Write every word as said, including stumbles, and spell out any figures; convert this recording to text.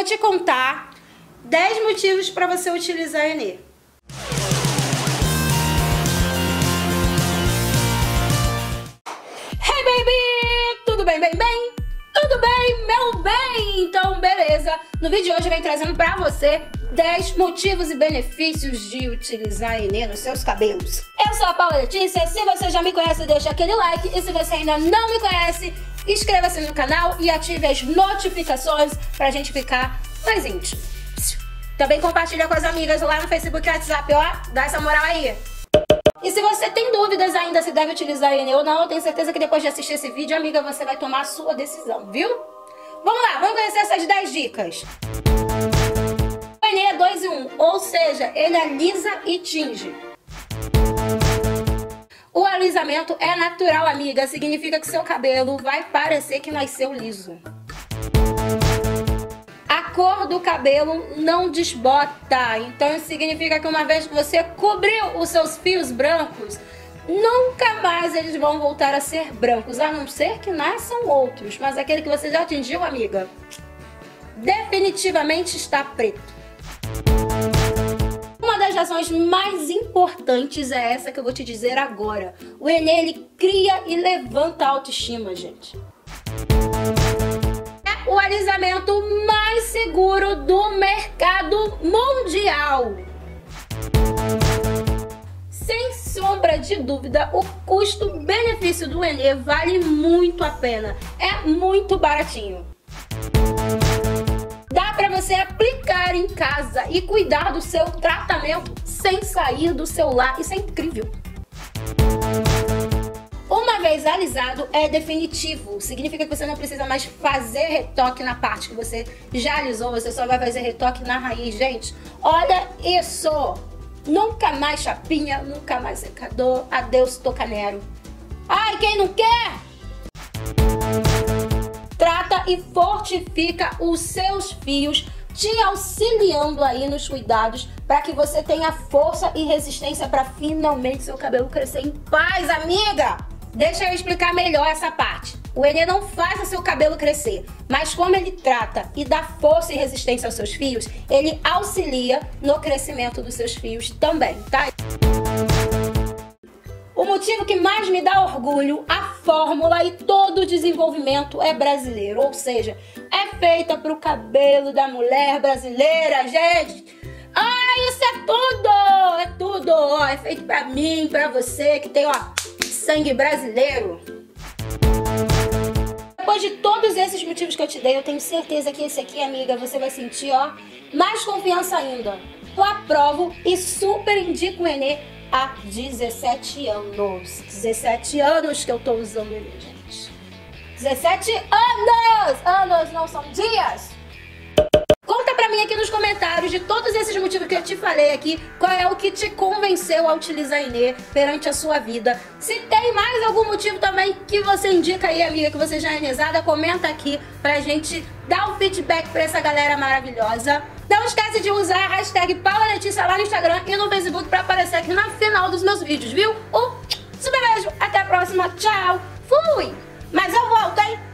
vou te contar dez motivos para você utilizar a Henê. Hey baby! Tudo bem, bem, bem? Tudo bem, meu bem? Então, beleza. No vídeo de hoje eu venho trazendo para você dez motivos e benefícios de utilizar a Henê nos seus cabelos. Eu sou a Paula Letícia. Se você já me conhece, deixa aquele like. E se você ainda não me conhece, inscreva-se no canal e ative as notificações pra gente ficar mais íntimo. Também compartilha com as amigas lá no Facebook e WhatsApp, ó. Dá essa moral aí. E se você tem dúvidas ainda se deve utilizar a Henê ou não, eu tenho certeza que depois de assistir esse vídeo, amiga, você vai tomar a sua decisão, viu? Vamos lá, vamos conhecer essas dez dicas. O Henê é dois em um, ou seja, ele alisa e tinge. O alisamento é natural, amiga. Significa que seu cabelo vai parecer que nasceu liso. A cor do cabelo não desbota. Então isso significa que uma vez que você cobriu os seus fios brancos, nunca mais eles vão voltar a ser brancos. A não ser que nasçam outros. Mas aquele que você já atingiu, amiga, definitivamente está preto. Uma das razões mais importantes é essa que eu vou te dizer agora. O Henê, ele cria e levanta a autoestima, gente. É o alisamento mais seguro do mercado mundial. Sem sombra de dúvida, o custo-benefício do Henê vale muito a pena. É muito baratinho. Dá pra você aplicar em casa e cuidar do seu tratamento sem sair do seu lar. Isso é incrível. Uma vez alisado, é definitivo. Significa que você não precisa mais fazer retoque na parte que você já alisou. Você só vai fazer retoque na raiz, gente. Olha isso! Nunca mais chapinha, nunca mais secador. Adeus, tocanero. Ai, quem não quer? E fortifica os seus fios, te auxiliando aí nos cuidados para que você tenha força e resistência para finalmente seu cabelo crescer em paz, amiga. Deixa eu explicar melhor essa parte. O Henê não faz o seu cabelo crescer, mas como ele trata e dá força e resistência aos seus fios, ele auxilia no crescimento dos seus fios também, tá? O motivo que mais me dá orgulho, a fórmula e todo o desenvolvimento é brasileiro, ou seja, é feita para o cabelo da mulher brasileira, gente. Ai, isso é tudo, é tudo, ó, é feito para mim, para você que tem, ó, sangue brasileiro. Depois de todos esses motivos que eu te dei, eu tenho certeza que esse aqui, amiga, você vai sentir, ó, mais confiança ainda. Eu aprovo e super indico o Henê. Há dezessete anos. dezessete anos que eu tô usando ele, gente. dezessete anos! Anos não são dias! Conta pra mim aqui nos comentários de todos esses motivos que eu te falei aqui, qual é o que te convenceu a utilizar a Henê perante a sua vida. Se tem mais algum motivo também que você indica aí, amiga, que você já é Henezada, comenta aqui pra gente dar um feedback pra essa galera maravilhosa. Não esquece de usar a hashtag Paula Letícia lá no Instagram e no Facebook pra aparecer aqui na final dos meus vídeos, viu? Um super beijo, até a próxima, tchau, fui! Mas eu volto, hein?